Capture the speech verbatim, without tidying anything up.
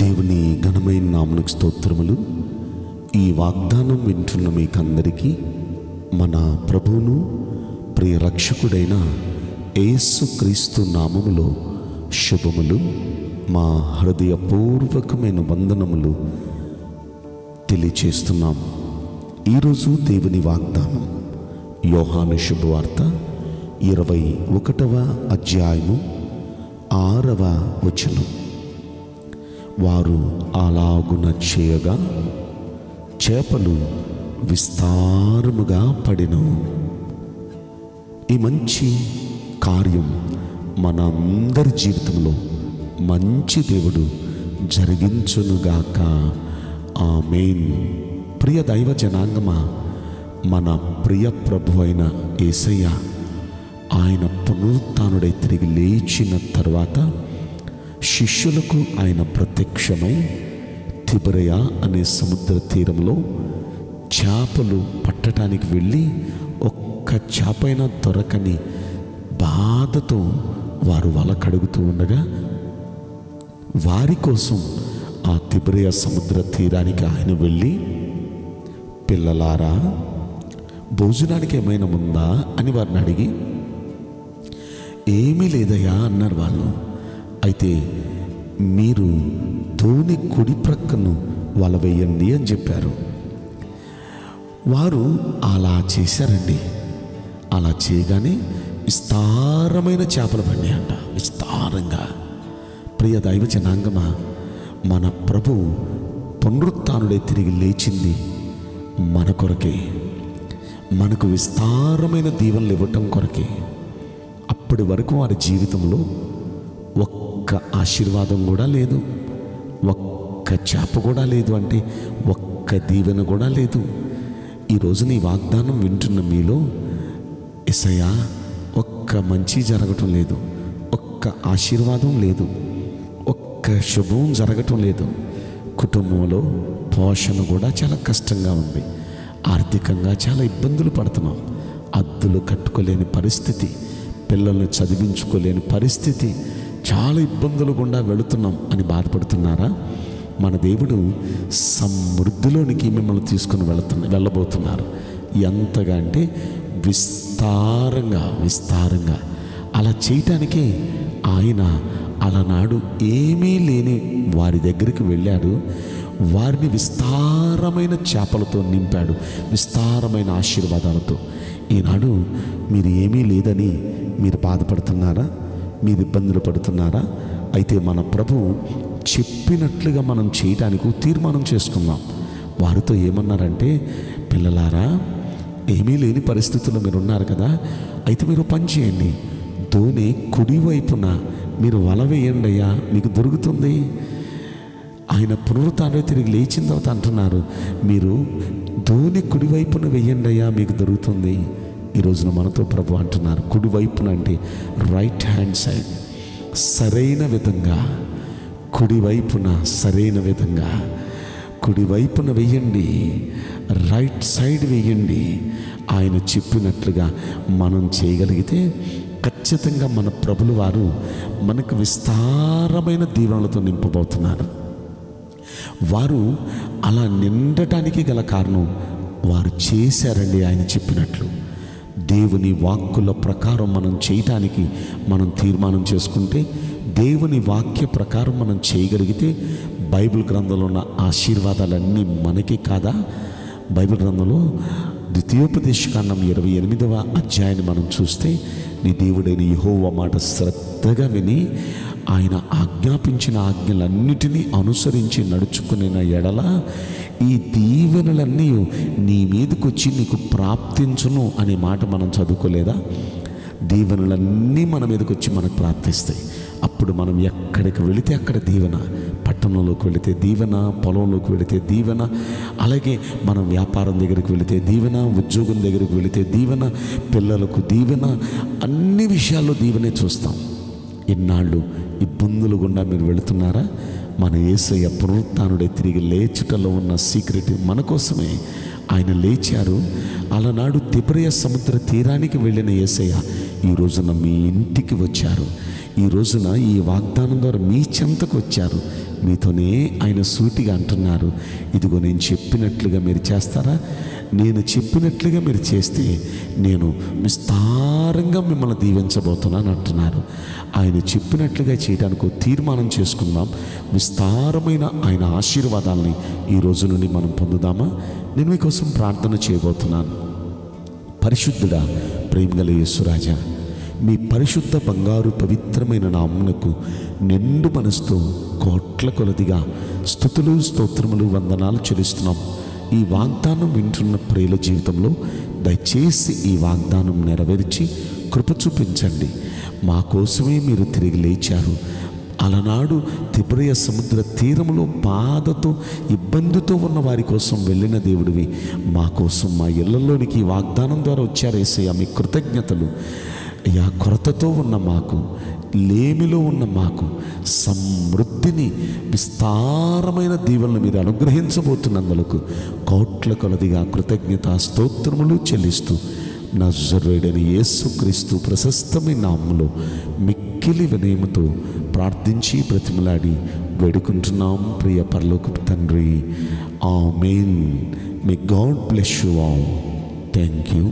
దేవుని ఘనమైన నామమునకు స్తోత్రములు। ఈ వాగ్దానం వింటున్న మీకందరికీ మన ప్రభువును ప్రియ రక్షకుడైన యేసుక్రీస్తు నామములో శుభములు, మా హృదయపూర్వకమైన వందనములు తెలియచేస్తున్నాం। ఈరోజు దేవుని వాగ్దానం యోహాను శుభవార్త ఇరవై ఒకటవ అధ్యాయము ఆరవ వచనం, వారు అలాగున చేయగా చేపలు విస్తారముగా పడెను। ఈ మంచి కార్యం మనందరి జీవితంలో మంచి దేవుడు జరిగించునుగాక, ఆమేన్। ప్రియ దైవ జనాంగమా, మన ప్రియ ప్రభు అయిన యేసయ్య ఆయన పునరుత్థానుడై తిరిగి లేచిన తర్వాత శిష్యులకు ఆయన ప్రత్యక్షమై తిబరయ అనే సముద్ర తీరంలో చేపలు పట్టడానికి వెళ్ళి ఒక్క చేపైనా దొరకని బాధతో వారు వల కడుగుతూ ఉండగా వారి కోసం ఆ తిబరయ సముద్ర తీరానికి ఆయన వెళ్ళి, పిల్లలారా భోజనానికి ఏమైనా ఉందా అని వారిని అడిగి, ఏమీ లేదయ్యా అన్నారు వాళ్ళు। అయితే మీరు దోణి కుడి ప్రక్కను వల వేయండి అని చెప్పారు। వారు అలా చేశారండి। అలా చేయగానే విస్తారమైన చేపలు పడినాయి అంట, విస్తారంగా। ప్రియ దైవ జనాంగమా, మన ప్రభు పునరుత్థానుడై తిరిగి లేచింది మన కొరకే, మనకు విస్తారమైన దీవెనలు ఇవ్వటం కొరకే। అప్పటి వరకు వారి జీవితంలో ఒక్క ఆశీర్వాదం కూడా లేదు, ఒక్క చేప కూడా లేదు, అంటే ఒక్క దీవెన కూడా లేదు। ఈరోజు నీ వాగ్దానం వింటున్న మీలో, యేసయ్యా ఒక్క మంచి జరగటం లేదు, ఒక్క ఆశీర్వాదం లేదు, ఒక్క శుభం జరగటం లేదు, కుటుంబంలో పోషణ కూడా చాలా కష్టంగా ఉంది, ఆర్థికంగా చాలా ఇబ్బందులు పడుతున్నాం, అద్దులు కట్టుకోలేని పరిస్థితి, పిల్లల్ని చదివించుకోలేని పరిస్థితి, చాలా ఇబ్బందులు గుండా వెళుతున్నాం అని బాధపడుతున్నారా? మన దేవుడు సమృద్ధిలోనికి మిమ్మల్ని తీసుకుని వెళుతున్న వెళ్ళబోతున్నారు। ఎంతగా అంటే విస్తారంగా విస్తారంగా। అలా చేయటానికే ఆయన అలనాడు ఏమీ లేని వారి దగ్గరికి వెళ్ళాడు, వారిని విస్తారమైన చేపలతో నింపాడు, విస్తారమైన ఆశీర్వాదాలతో। ఈనాడు మీరు ఏమీ లేదని మీరు బాధపడుతున్నారా? మీరు ఇబ్బందులు పడుతున్నారా? అయితే మన ప్రభువు చెప్పినట్లుగా మనం చేయటానికి తీర్మానం చేసుకున్నాం। వారితో ఏమన్నారంటే, పిల్లలారా ఏమీ లేని పరిస్థితుల్లో మీరు ఉన్నారు కదా, అయితే మీరు పని చేయండి, దోణి కుడివైపున మీరు వల వేయండి అయ్యా, మీకు దొరుకుతుంది। ఆయన పునరుత్థానం తిరిగి లేచిన తర్వాత అంటున్నారు, మీరు దోణి కుడివైపున వేయండి అయ్యా, మీకు దొరుకుతుంది। ఈ రోజున మనతో ప్రభు అంటున్నారు, కుడివైపున అంటే రైట్ హ్యాండ్ సైడ్, సరైన విధంగా కుడివైపున, సరైన విధంగా కుడివైపున వెయ్యండి, రైట్ సైడ్ వెయ్యండి। ఆయన చెప్పినట్లుగా మనం చేయగలిగితే ఖచ్చితంగా మన ప్రభులు వారు మనకు విస్తారమైన దీవెనలతో నింపబోతున్నారు। వారు అలా నిండటానికి గల కారణం వారు చేశారండి ఆయన చెప్పినట్లు। దేవుని వాక్కుల ప్రకారం మనం చేయటానికి మనం తీర్మానం చేసుకుంటే, దేవుని వాక్య ప్రకారం మనం చేయగలిగితే, బైబిల్ గ్రంథంలో ఉన్న ఆశీర్వాదాలన్నీ మనకే కాదా? బైబిల్ గ్రంథంలో ద్వితీయోపదేశకాండం ఇరవై ఎనిమిదవ అధ్యాయాన్ని మనం చూస్తే, నీ దేవుడైన యెహోవా మాట శ్రద్ధగా విని ఆయన ఆజ్ఞాపించిన ఆజ్ఞలన్నిటినీ అనుసరించి నడుచుకునిన ఎడల ఈ దీవెనలన్నీ నీ మీదకి వచ్చి నీకు ప్రాప్తించును అనే మాట మనం చదువుకోలేదా? దీవెనలన్నీ మన మీదకి వచ్చి మనకు ప్రాప్తిస్తాయి। అప్పుడు మనం ఎక్కడికి వెళితే అక్కడ దీవెన, పట్టణంలోకి వెళితే దీవెన, పొలంలోకి వెళితే దీవెన, అలాగే మనం వ్యాపారం దగ్గరికి వెళితే దీవెన, ఉద్యోగం దగ్గరికి వెళితే దీవెన, పిల్లలకు దీవెన, అన్ని విషయాల్లో దీవెనే చూస్తాం। ఇన్నాళ్ళు ఇబ్బందులు గుండా మీరు వెళుతున్నారా? మన యేసయ్య పునరుత్థానుడై తిరిగి లేచుటలో ఉన్న సీక్రెట్ మన కోసమే ఆయన లేచారు। అలనాడు తిబరయ సముద్ర తీరానికి వెళ్ళిన యేసయ్య ఈ రోజున మీ ఇంటికి వచ్చారు, ఈ రోజున ఈ వాగ్దానం ద్వారా మీ చెంతకు వచ్చారు। మీతోనే ఆయన సూటిగా అంటున్నారు, ఇదిగో నేను చెప్పినట్లుగా మీరు చేస్తారా? నేను చెప్పినట్లుగా మీరు చేస్తే నేను విస్తారంగా మిమ్మల్ని దీవించబోతున్నాను అంటున్నారు. ఆయన చెప్పినట్లుగా చేయడానికి తీర్మానం చేసుకుందాం. విస్తారమైన ఆయన ఆశీర్వాదాలని ఈ రోజు నుండి మనం పొందుదామా? నేను మీకోసం ప్రార్థన చేయబోతున్నాను. పరిశుద్ధుడా, ప్రేమగల యేసురాజా, మీ పరిశుద్ధ బంగారు పవిత్రమైన నామమునకు నిండు మనసుతో కోట్ల కొలదిగా స్తుతులు స్తోత్రములు వందనాలు చెల్లిస్తున్నాం. ఈ వాగ్దానం వింటున్న ప్రియుల జీవితంలో దయచేసి ఈ వాగ్దానం నెరవేర్చి కృప చూపించండి. మా కోసమే మీరు తిరిగి లేచారు. అలనాడు తిబ్రయ సముద్ర తీరములో బాధతో ఇబ్బందితో ఉన్న వారి కోసం వెళ్ళిన దేవుడివి, మా కోసం మా ఇళ్లలోనికి ఈ వాగ్దానం ద్వారా వచ్చారేసయ్యా, మీ కృతజ్ఞతలు అయ్యా. కొరతతో ఉన్న మాకు, లేమిలో ఉన్న మాకు సమృద్ధిని విస్తారమైన దీవెనలు మీరు అనుగ్రహించబోతున్నందుకు కోట్ల కొలదిగా కృతజ్ఞత స్తోత్రములు చెల్లిస్తూ నజరేయుడైన యేసుక్రీస్తు ప్రశస్తమైన నామములో మిక్కిలి వినయముతో ప్రార్థించి బ్రతిమలాడి వేడుకుంటున్నాం ప్రియ పరలోకపు తండ్రి. ఆమేన్. May God bless you all. Thank you.